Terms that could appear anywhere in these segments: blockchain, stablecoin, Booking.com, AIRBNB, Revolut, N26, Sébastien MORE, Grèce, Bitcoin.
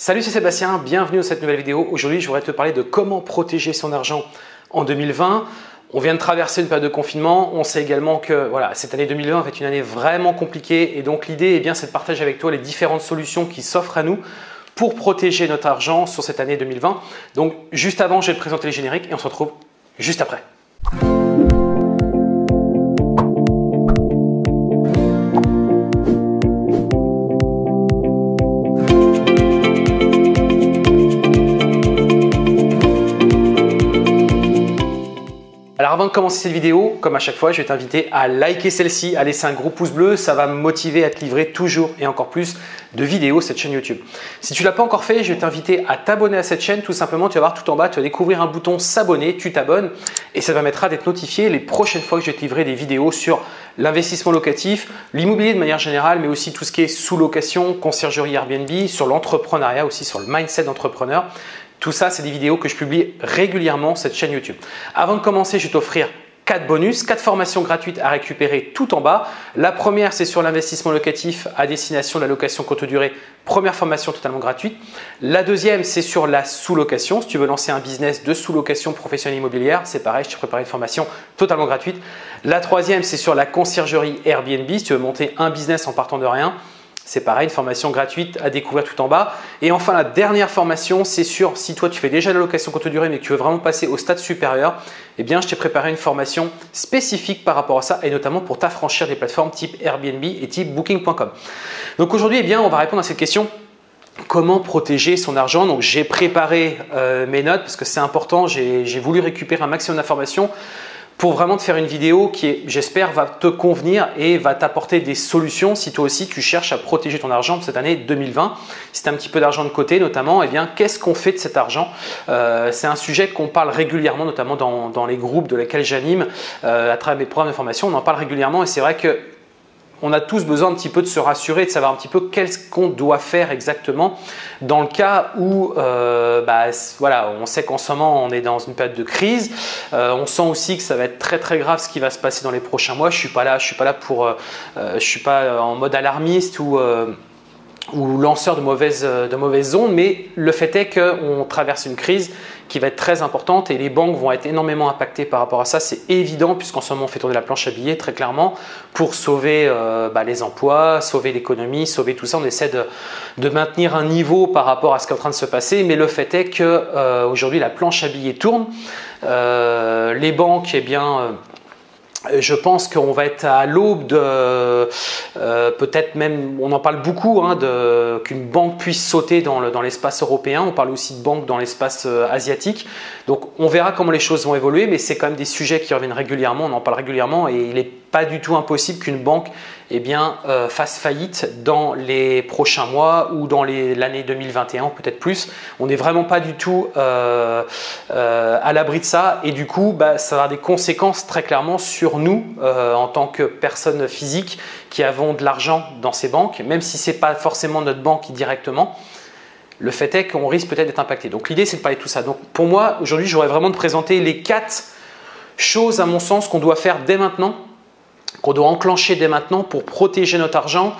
Salut, c'est Sébastien, bienvenue dans cette nouvelle vidéo. Aujourd'hui, je voudrais te parler de comment protéger son argent en 2020. On vient de traverser une période de confinement. On sait également que voilà, cette année 2020 va être une année vraiment compliquée. Et donc, l'idée, eh bien, c'est de partager avec toi les différentes solutions qui s'offrent à nous pour protéger notre argent sur cette année 2020. Donc, juste avant, je vais te présenter les génériques et on se retrouve juste après. Alors avant de commencer cette vidéo, comme à chaque fois, je vais t'inviter à liker celle-ci, à laisser un gros pouce bleu, ça va me motiver à te livrer toujours et encore plus de vidéos cette chaîne YouTube. Si tu ne l'as pas encore fait, je vais t'inviter à t'abonner à cette chaîne, tout simplement, tu vas voir tout en bas, tu vas découvrir un bouton s'abonner, tu t'abonnes et ça te permettra d'être notifié les prochaines fois que je vais te livrer des vidéos sur l'investissement locatif, l'immobilier de manière générale, mais aussi tout ce qui est sous-location, conciergerie Airbnb, sur l'entrepreneuriat aussi, sur le mindset d'entrepreneur. Tout ça, c'est des vidéos que je publie régulièrement sur cette chaîne YouTube. Avant de commencer, je vais t'offrir 4 bonus, 4 formations gratuites à récupérer tout en bas. La première, c'est sur l'investissement locatif à destination de la location courte durée. Première formation totalement gratuite. La deuxième, c'est sur la sous-location. Si tu veux lancer un business de sous-location professionnelle immobilière, c'est pareil, je t'ai préparé une formation totalement gratuite. La troisième, c'est sur la conciergerie Airbnb. Si tu veux monter un business en partant de rien, c'est pareil, une formation gratuite à découvrir tout en bas. Et enfin, la dernière formation, c'est sûr, si toi, tu fais déjà de la location courte durée, mais que tu veux vraiment passer au stade supérieur, eh bien, je t'ai préparé une formation spécifique par rapport à ça et notamment pour t'affranchir des plateformes type Airbnb et type Booking.com. Donc aujourd'hui, eh bien, on va répondre à cette question. Comment protéger son argent? Donc j'ai préparé mes notes parce que c'est important. J'ai voulu récupérer un maximum d'informations pour vraiment te faire une vidéo qui, j'espère, va te convenir et va t'apporter des solutions si toi aussi tu cherches à protéger ton argent pour cette année 2020. Si tu as un petit peu d'argent de côté notamment, eh bien, qu'est-ce qu'on fait de cet argent? C'est un sujet qu'on parle régulièrement, notamment dans les groupes de lesquels j'anime, à travers mes programmes de formation, on en parle régulièrement et c'est vrai que on a tous besoin un petit peu de se rassurer, de savoir un petit peu qu'est-ce qu'on doit faire exactement dans le cas où voilà, on sait qu'en ce moment, on est dans une période de crise. On sent aussi que ça va être très très grave ce qui va se passer dans les prochains mois. Je suis pas en mode alarmiste ou lanceur de mauvaises ondes, mais le fait est qu'on traverse une crise qui va être très importante et les banques vont être énormément impactées par rapport à ça. C'est évident puisqu'en ce moment, on fait tourner la planche à billets très clairement pour sauver les emplois, sauver l'économie, sauver tout ça. On essaie de maintenir un niveau par rapport à ce qui est en train de se passer, mais le fait est qu'aujourd'hui, la planche à billets tourne. Les banques, eh bien… je pense qu'on va être à l'aube de, peut-être même, on en parle beaucoup, hein, qu'une banque puisse sauter dans l'espace européen. On parle aussi de banques dans l'espace asiatique. Donc, on verra comment les choses vont évoluer, mais c'est quand même des sujets qui reviennent régulièrement. On en parle régulièrement et il n'est pas du tout impossible qu'une banque fasse faillite dans les prochains mois ou dans l'année 2021, peut-être plus. On n'est vraiment pas du tout à l'abri de ça et du coup, ça aura des conséquences très clairement sur nous en tant que personnes physiques qui avons de l'argent dans ces banques, même si ce n'est pas forcément notre banque directement. Le fait est qu'on risque peut-être d'être impacté. Donc l'idée, c'est de parler de tout ça. Donc pour moi, aujourd'hui, j'aurais vraiment de présenter les 4 choses, à mon sens, qu'on doit faire dès maintenant, qu'on doit enclencher dès maintenant pour protéger notre argent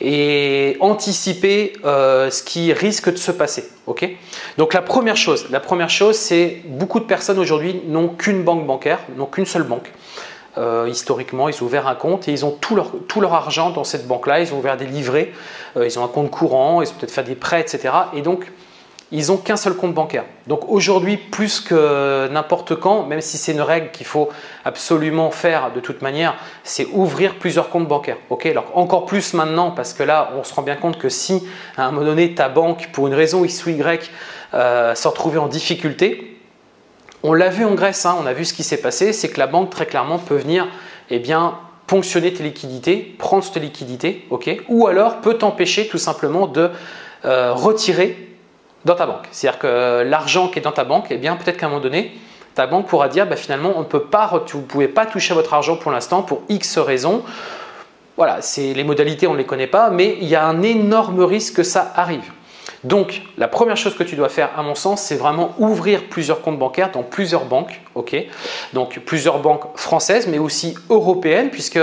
et anticiper ce qui risque de se passer. Okay ? Donc la première chose, c'est beaucoup de personnes aujourd'hui n'ont qu'une banque bancaire, n'ont qu'une seule banque. Historiquement, ils ont ouvert un compte et ils ont tout leur argent dans cette banque-là. Ils ont ouvert des livrets, ils ont un compte courant, ils ont peut-être fait des prêts, etc. Et donc, ils n'ont qu'un seul compte bancaire. Donc aujourd'hui, plus que n'importe quand, même si c'est une règle qu'il faut absolument faire de toute manière, c'est ouvrir plusieurs comptes bancaires. Okay ? Alors encore plus maintenant, parce que là, on se rend bien compte que si à un moment donné, ta banque, pour une raison X ou Y, s'est retrouvée en difficulté, on l'a vu en Grèce, hein, on a vu ce qui s'est passé, c'est que la banque très clairement peut venir ponctionner tes liquidités, prendre tes liquidités, okay, ou alors peut t'empêcher tout simplement de retirer dans ta banque. C'est-à-dire que l'argent qui est dans ta banque, peut-être qu'à un moment donné, ta banque pourra dire finalement on ne peut pas, vous ne pouvez pas toucher à votre argent pour l'instant pour X raisons. Voilà, les modalités, on ne les connaît pas, mais il y a un énorme risque que ça arrive. Donc, la première chose que tu dois faire, à mon sens, c'est vraiment ouvrir plusieurs comptes bancaires dans plusieurs banques. Okay ? Donc, plusieurs banques françaises, mais aussi européennes, puisque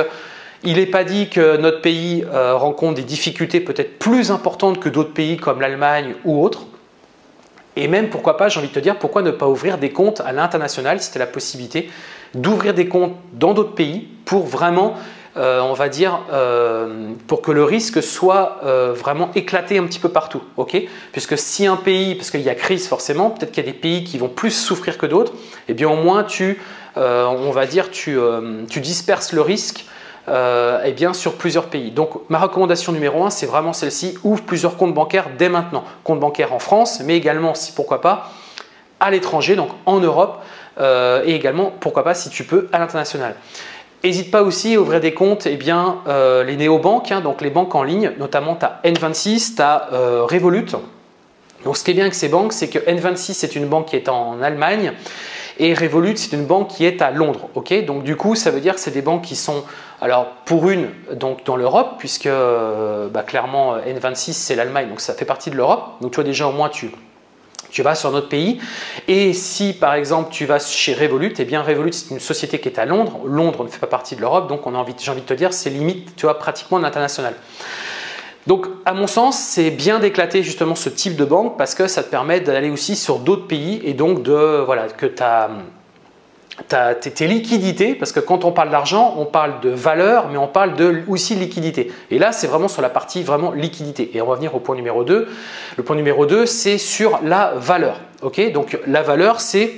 Il n'est pas dit que notre pays rencontre des difficultés peut-être plus importantes que d'autres pays comme l'Allemagne ou autres. Et même, pourquoi pas, j'ai envie de te dire, pourquoi ne pas ouvrir des comptes à l'international si tu as la possibilité d'ouvrir des comptes dans d'autres pays pour vraiment, on va dire, pour que le risque soit vraiment éclaté un petit peu partout. Okay, puisque si un pays, parce qu'il y a crise forcément, peut-être qu'il y a des pays qui vont plus souffrir que d'autres, et bien au moins tu, on va dire, tu disperses le risque eh bien, sur plusieurs pays. Donc ma recommandation numéro 1, c'est vraiment celle-ci, ouvre plusieurs comptes bancaires dès maintenant. Compte bancaire en France, mais également, si pourquoi pas, à l'étranger, donc en Europe, et également, pourquoi pas, si tu peux, à l'international. N'hésite pas aussi à ouvrir des comptes, eh bien, les néobanques, hein, donc les banques en ligne, notamment tu as N26, tu as Revolut. Donc ce qui est bien avec ces banques, c'est que N26, c'est une banque qui est en Allemagne, et Revolut, c'est une banque qui est à Londres. Okay, donc du coup, ça veut dire que c'est des banques qui sont, alors pour une, donc dans l'Europe, puisque bah, clairement N26, c'est l'Allemagne, donc ça fait partie de l'Europe. Donc toi déjà, au moins, tu vas sur notre pays. Et si par exemple, tu vas chez Revolut, eh bien Revolut, c'est une société qui est à Londres. Londres ne fait pas partie de l'Europe, donc j'ai envie de te dire, c'est limite, tu vois, pratiquement l'international. Donc, à mon sens, c'est bien d'éclater justement ce type de banque parce que ça te permet d'aller aussi sur d'autres pays et donc de, voilà, que tes liquidités, parce que quand on parle d'argent, on parle de valeur, mais on parle aussi de liquidité. Et là, c'est vraiment sur la partie vraiment liquidité. Et on va venir au point numéro 2. Le point numéro 2, c'est sur la valeur. Okay, donc, la valeur, c'est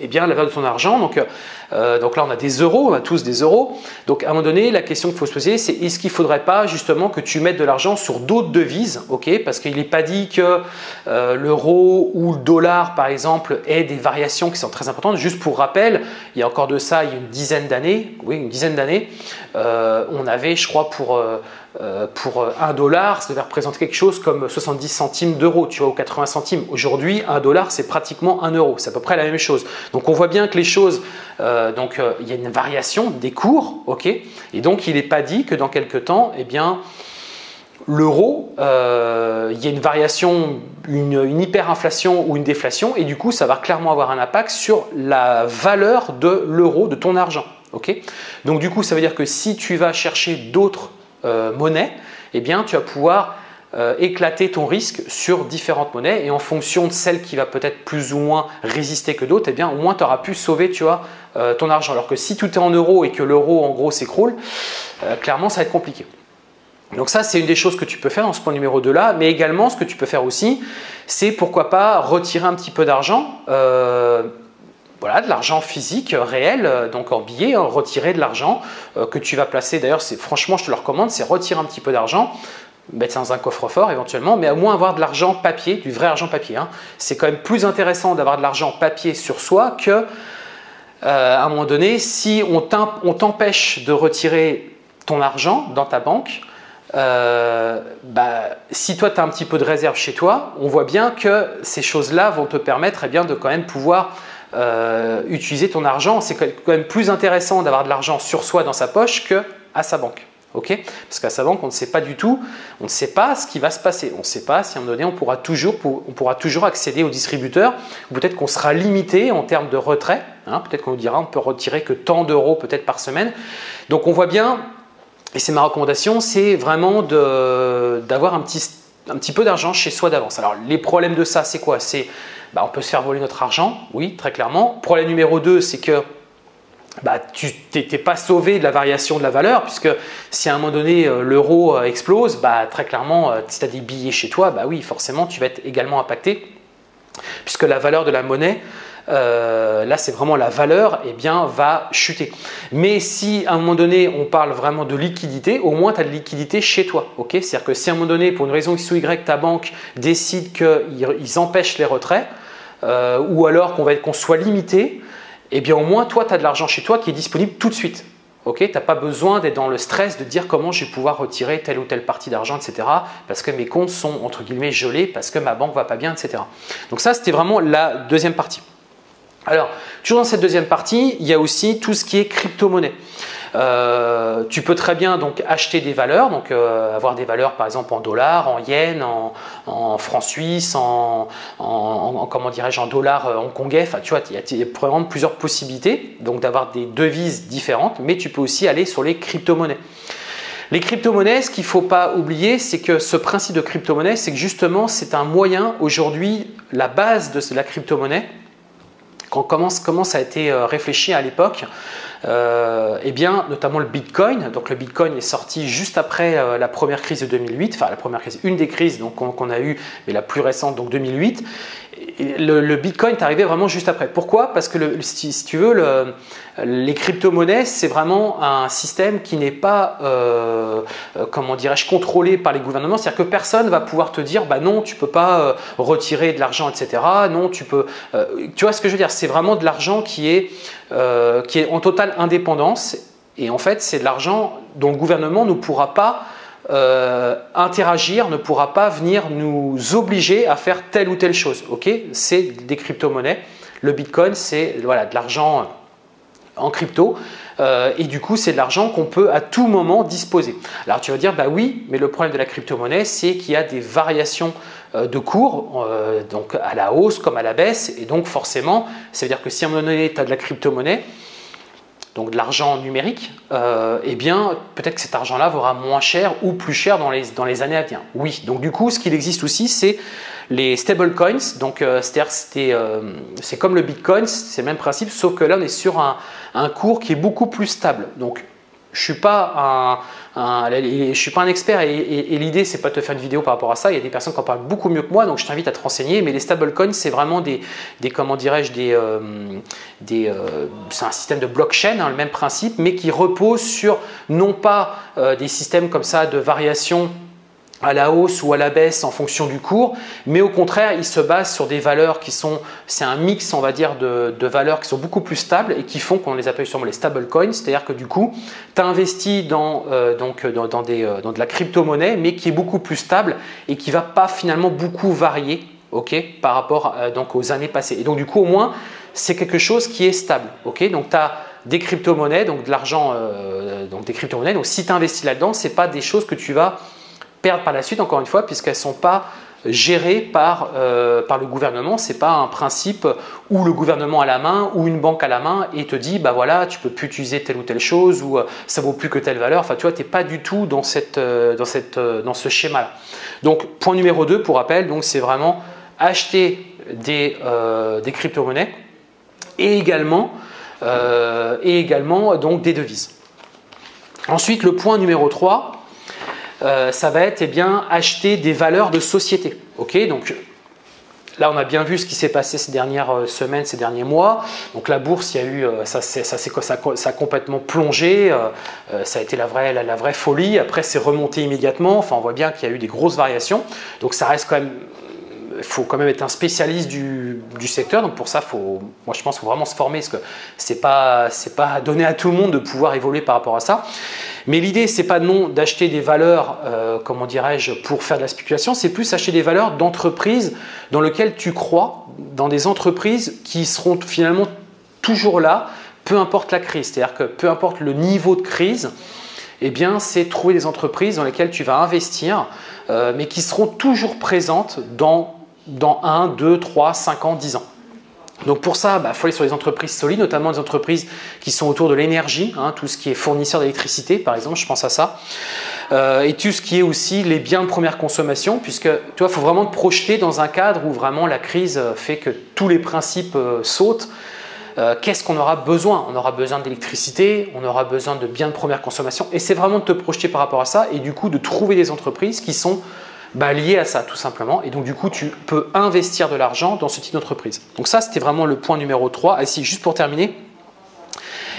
eh bien, la valeur de ton argent. Donc là, on a des euros, on a tous des euros. Donc à un moment donné, la question qu'il faut se poser, c'est est-ce qu'il ne faudrait pas justement que tu mettes de l'argent sur d'autres devises, okay, parce qu'il n'est pas dit que l'euro ou le dollar, par exemple, aient des variations qui sont très importantes. Juste pour rappel, il y a encore de ça, il y a une dizaine d'années, on avait, je crois, pour 1 dollar, ça devait représenter quelque chose comme 70 centimes d'euros, tu vois, ou 80 centimes. Aujourd'hui, 1 dollar, c'est pratiquement 1 euro. C'est à peu près la même chose. Donc, on voit bien que les choses, il y a une variation des cours, ok. Et donc, il n'est pas dit que dans quelques temps, eh bien, l'euro, il y a une variation, une hyperinflation ou une déflation, et du coup, ça va clairement avoir un impact sur la valeur de l'euro, de ton argent, ok. Donc, du coup, ça veut dire que si tu vas chercher d'autres monnaie, eh bien, tu vas pouvoir éclater ton risque sur différentes monnaies et en fonction de celle qui va peut-être plus ou moins résister que d'autres, eh bien, au moins, tu auras pu sauver, tu vois, ton argent. Alors que si tout est en euros et que l'euro, en gros, s'écroule, clairement, ça va être compliqué. Donc ça, c'est une des choses que tu peux faire dans ce point numéro 2 là, mais également, ce que tu peux faire aussi, c'est pourquoi pas retirer un petit peu d'argent, voilà, de l'argent physique réel, donc en billets, hein, retirer de l'argent que tu vas placer. D'ailleurs, franchement, je te le recommande, c'est retirer un petit peu d'argent, mettre ça dans un coffre-fort éventuellement, mais au moins avoir de l'argent papier, du vrai argent papier. Hein. C'est quand même plus intéressant d'avoir de l'argent papier sur soi que, à un moment donné, si on t'empêche de retirer ton argent dans ta banque, bah, si toi tu as un petit peu de réserve chez toi, on voit bien que ces choses-là vont te permettre, eh bien, de quand même pouvoir utiliser ton argent. C'est quand même plus intéressant d'avoir de l'argent sur soi dans sa poche qu'à sa banque. Okay, parce qu'à sa banque, on ne sait pas du tout, on ne sait pas ce qui va se passer. On ne sait pas si à un moment donné, on pourra toujours accéder au distributeur. Peut-être qu'on sera limité en termes de retrait. Hein, peut-être qu'on nous dira on peut retirer que tant d'euros peut-être par semaine. Donc on voit bien, et c'est ma recommandation, c'est vraiment d'avoir un petit peu d'argent chez soi d'avance. Alors les problèmes de ça, c'est quoi? C'est bah, on peut se faire voler notre argent, oui, très clairement. Problème numéro 2, c'est que bah, tu n'étais pas sauvé de la variation de la valeur, puisque si à un moment donné l'euro explose, bah, très clairement, si tu as des billets chez toi, bah oui, forcément, tu vas être également impacté, puisque la valeur de la monnaie, là, c'est vraiment la valeur, eh bien, va chuter. Mais si à un moment donné, on parle vraiment de liquidité, au moins, tu as de liquidité chez toi. Okay, c'est-à-dire que si à un moment donné, pour une raison X ou Y, ta banque décide qu'ils empêchent les retraits, ou alors qu'on soit limité, eh bien, au moins, toi, tu as de l'argent chez toi qui est disponible tout de suite. Okay, tu n'as pas besoin d'être dans le stress de dire comment je vais pouvoir retirer telle ou telle partie d'argent, etc. Parce que mes comptes sont, entre guillemets, gelés, parce que ma banque ne va pas bien, etc. Donc ça, c'était vraiment la deuxième partie. Alors, toujours dans cette deuxième partie, il y a aussi tout ce qui est crypto-monnaie. Tu peux très bien donc acheter des valeurs, donc avoir des valeurs par exemple en dollars, en yens, en francs suisses, en comment dirais-je, en dollars hongkongais. Enfin, tu vois, il y a vraiment plusieurs possibilités, donc d'avoir des devises différentes, mais tu peux aussi aller sur les crypto-monnaies. Les crypto-monnaies, ce qu'il ne faut pas oublier, c'est que ce principe de crypto-monnaie, c'est que justement, c'est un moyen aujourd'hui, la base de la crypto-monnaie, comment ça a été réfléchi à l'époque, eh bien, notamment le Bitcoin. Donc le Bitcoin est sorti juste après la première crise de 2008, enfin la première crise, une des crises qu'on a eue, mais la plus récente, donc 2008. Et le Bitcoin est arrivé vraiment juste après. Pourquoi? Parce que si tu veux, les crypto-monnaies, c'est vraiment un système qui n'est pas, comment dirais-je, contrôlé par les gouvernements. C'est-à-dire que personne va pouvoir te dire, bah non, tu peux pas retirer de l'argent, etc. Non, tu peux. Tu vois ce que je veux dire? C'est vraiment de l'argent qui est en totale indépendance. Et en fait, c'est de l'argent dont le gouvernement ne pourra pas interagir, ne pourra pas venir nous obliger à faire telle ou telle chose. Ok, c'est des crypto-monnaies. Le Bitcoin, c'est voilà, de l'argent en crypto et du coup, c'est de l'argent qu'on peut à tout moment disposer. Alors, tu vas dire, bah oui, mais le problème de la crypto-monnaie, c'est qu'il y a des variations de cours, donc à la hausse comme à la baisse. Et donc, forcément, ça veut dire que si à un moment donné, tu as de la crypto-monnaie, donc de l'argent numérique, eh bien peut-être que cet argent-là vaudra moins cher ou plus cher dans les années à venir. Oui, donc du coup, ce qu'il existe aussi, c'est les stablecoins. Donc c'est comme le Bitcoin, c'est le même principe, sauf que là, on est sur un cours qui est beaucoup plus stable. Donc je ne suis pas un expert et l'idée, c'est pas de te faire une vidéo par rapport à ça. Il y a des personnes qui en parlent beaucoup mieux que moi, donc je t'invite à te renseigner. Mais les stablecoins, c'est vraiment c'est un système de blockchain, hein, le même principe, mais qui repose sur non pas des systèmes comme ça de variations à la hausse ou à la baisse en fonction du cours, mais au contraire, il se base sur des valeurs c'est un mix, on va dire, de valeurs qui sont beaucoup plus stables et qui font qu'on les appelle sûrement les stablecoins, c'est-à-dire que du coup, tu investis dans de la crypto-monnaie, mais qui est beaucoup plus stable et qui ne va pas finalement beaucoup varier, okay, par rapport donc aux années passées. Et donc du coup, au moins, c'est quelque chose qui est stable. Okay, donc tu as des crypto-monnaies, donc de l'argent, donc des crypto-monnaies, donc si tu investis là-dedans, ce n'est pas des choses que tu vas perdre par la suite, encore une fois, puisqu'elles ne sont pas gérées par le gouvernement. Ce n'est pas un principe où le gouvernement a la main ou une banque à la main et te dit, bah voilà, tu ne peux plus utiliser telle ou telle chose ou ça vaut plus que telle valeur. Enfin, tu vois, tu n'es pas du tout dans ce schéma-là. Donc, point numéro 2, pour rappel, c'est vraiment acheter des crypto-monnaies et également donc, des devises. Ensuite, le point numéro 3, ça va être, eh bien, acheter des valeurs de société. Okay, donc là, on a bien vu ce qui s'est passé ces dernières semaines, ces derniers mois. Donc la bourse, il y a eu, ça a complètement plongé. Ça a été la vraie folie. Après, c'est remonté immédiatement. Enfin, on voit bien qu'il y a eu des grosses variations. Donc ça reste quand même. Il faut quand même être un spécialiste du secteur. Donc pour ça, moi je pense qu'il faut vraiment se former parce que c'est pas donné à tout le monde de pouvoir évoluer par rapport à ça. Mais l'idée, c'est pas non d'acheter des valeurs, comment dirais-je, pour faire de la spéculation. C'est plus acheter des valeurs d'entreprises dans lesquelles tu crois, dans des entreprises qui seront finalement toujours là, peu importe la crise. C'est-à-dire que peu importe le niveau de crise, eh bien, c'est trouver des entreprises dans lesquelles tu vas investir, mais qui seront toujours présentes dans 1, 2, 3, 5 ans, 10 ans. Donc pour ça, il faut aller sur les entreprises solides, notamment des entreprises qui sont autour de l'énergie, hein, tout ce qui est fournisseur d'électricité, par exemple, je pense à ça, et tout ce qui est aussi les biens de première consommation, puisque tu vois, il faut vraiment te projeter dans un cadre où vraiment la crise fait que tous les principes sautent. Qu'est-ce qu'on aura besoin? On aura besoin d'électricité, on aura besoin de biens de première consommation, et c'est vraiment de te projeter par rapport à ça, et du coup de trouver des entreprises qui sont liées à ça tout simplement, et donc du coup tu peux investir de l'argent dans ce type d'entreprise. Donc ça, c'était vraiment le point numéro 3. Ah, si, juste pour terminer,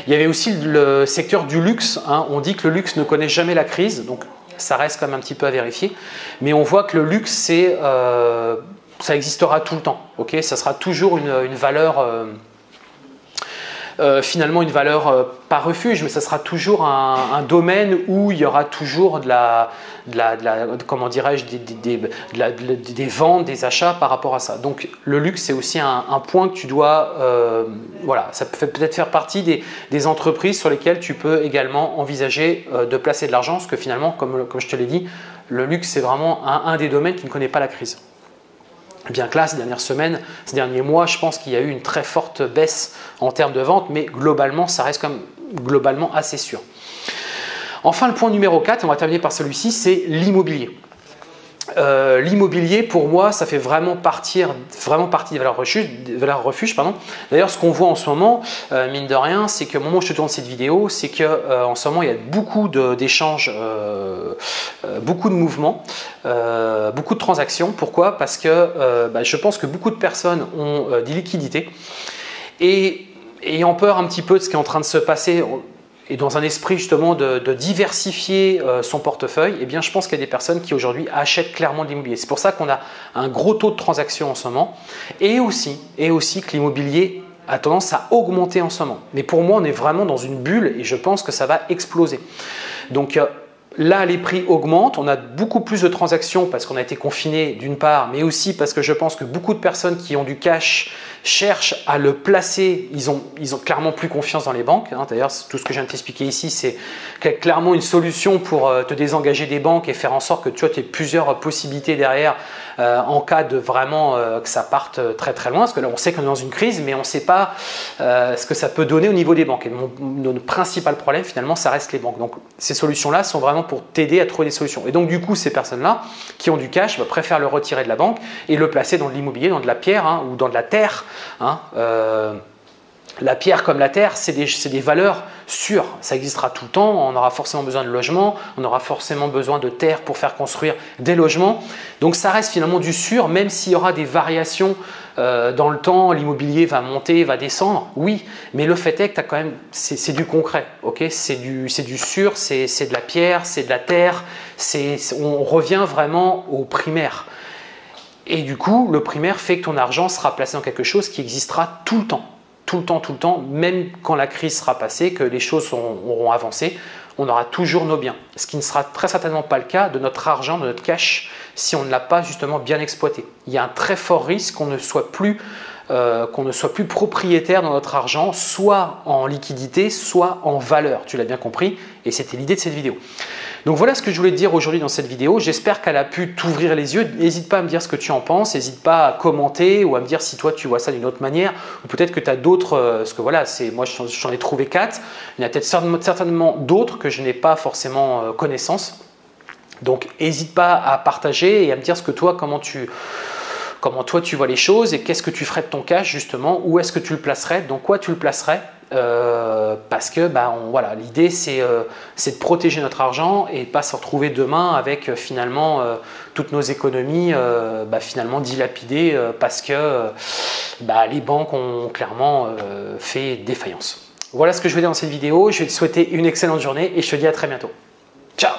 il y avait aussi le secteur du luxe, hein. On dit que le luxe ne connaît jamais la crise, donc ça reste quand même un petit peu à vérifier, mais on voit que le luxe, c'est ça existera tout le temps, okay, ça sera toujours une valeur finalement une valeur pas refuge, mais ça sera toujours un domaine où il y aura toujours des ventes, des achats par rapport à ça. Donc le luxe, c'est aussi un point que tu dois, voilà, ça peut peut-être faire partie des entreprises sur lesquelles tu peux également envisager de placer de l'argent, parce que finalement, comme je te l'ai dit, le luxe, c'est vraiment un des domaines qui ne connaît pas la crise. Bien que là, ces dernières semaines, ces derniers mois, je pense qu'il y a eu une très forte baisse en termes de vente, mais globalement, ça reste quand même globalement assez sûr. Enfin, le point numéro 4, on va terminer par celui-ci, c'est l'immobilier. L'immobilier, pour moi, ça fait vraiment partie des valeurs refuge. D'ailleurs, ce qu'on voit en ce moment, mine de rien, c'est qu'au moment où je te tourne cette vidéo, c'est qu'en ce moment, il y a beaucoup d'échanges, beaucoup de mouvements, beaucoup de transactions. Pourquoi? Parce que je pense que beaucoup de personnes ont des liquidités et ayant peur un petit peu de ce qui est en train de se passer, et dans un esprit justement de diversifier son portefeuille, eh bien je pense qu'il y a des personnes qui aujourd'hui achètent clairement de l'immobilier. C'est pour ça qu'on a un gros taux de transactions en ce moment, et aussi que l'immobilier a tendance à augmenter en ce moment. Mais pour moi, on est vraiment dans une bulle et je pense que ça va exploser. Donc là, les prix augmentent, on a beaucoup plus de transactions parce qu'on a été confiné d'une part, mais aussi parce que je pense que beaucoup de personnes qui ont du cash cherchent à le placer. Ils ont clairement plus confiance dans les banques. D'ailleurs, tout ce que je viens de t'expliquer ici, c'est clairement une solution pour te désengager des banques et faire en sorte que tu aies plusieurs possibilités derrière en cas de vraiment que ça parte très très loin. Parce que là, on sait qu'on est dans une crise, mais on ne sait pas ce que ça peut donner au niveau des banques. Et notre principal problème, finalement, ça reste les banques. Donc, ces solutions-là sont vraiment pour t'aider à trouver des solutions. Et donc du coup, ces personnes-là qui ont du cash préfèrent le retirer de la banque et le placer dans de l'immobilier, dans de la pierre ou dans de la terre. La pierre comme la terre, c'est des valeurs sûres. Ça existera tout le temps. On aura forcément besoin de logements, on aura forcément besoin de terre pour faire construire des logements. Donc ça reste finalement du sûr, même s'il y aura des variations dans le temps. L'immobilier va monter, va descendre, oui, mais le fait est que tu as quand même, c'est du concret, okay, c'est du sûr, c'est de la pierre, c'est de la terre, on revient vraiment au primaire. Et du coup, le primaire fait que ton argent sera placé dans quelque chose qui existera tout le temps. Tout le temps, même quand la crise sera passée, que les choses auront avancé, on aura toujours nos biens. Ce qui ne sera très certainement pas le cas de notre argent, de notre cash, si on ne l'a pas justement bien exploité. Il y a un très fort risque qu'on ne soit plus propriétaire de notre argent, soit en liquidité, soit en valeur. Tu l'as bien compris et c'était l'idée de cette vidéo. Donc voilà ce que je voulais te dire aujourd'hui dans cette vidéo. J'espère qu'elle a pu t'ouvrir les yeux. N'hésite pas à me dire ce que tu en penses, n'hésite pas à commenter ou à me dire si toi tu vois ça d'une autre manière ou peut-être que tu as d'autres, parce que voilà, moi j'en ai trouvé 4. Il y en a peut-être certainement d'autres que je n'ai pas forcément connaissance. Donc n'hésite pas à partager et à me dire ce que toi, comment toi tu vois les choses et qu'est-ce que tu ferais de ton cash justement, où est-ce que tu le placerais, dans quoi tu le placerais, parce que voilà, l'idée c'est de protéger notre argent et de pas se retrouver demain avec finalement toutes nos économies finalement dilapidées parce que les banques ont clairement fait défaillance. Voilà ce que je voulais dire dans cette vidéo, je vais te souhaiter une excellente journée et je te dis à très bientôt. Ciao!